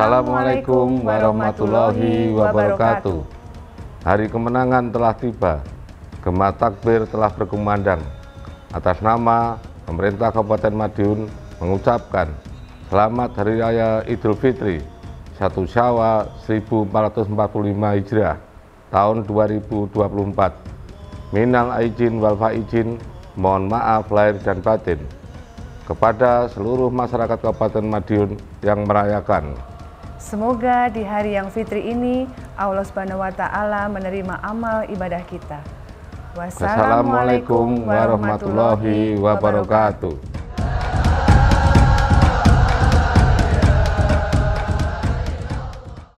Assalamualaikum warahmatullahi wabarakatuh. Hari kemenangan telah tiba, gema takbir telah berkumandang. Atas nama pemerintah Kabupaten Madiun mengucapkan Selamat Hari Raya Idul Fitri 1 Syawal 1445 Hijriah tahun 2024. Minal aijin wal faizin, mohon maaf lahir dan batin kepada seluruh masyarakat Kabupaten Madiun yang merayakan. Semoga di hari yang fitri ini Allah Subhanahu wa taala menerima amal ibadah kita. Wassalamualaikum warahmatullahi wabarakatuh.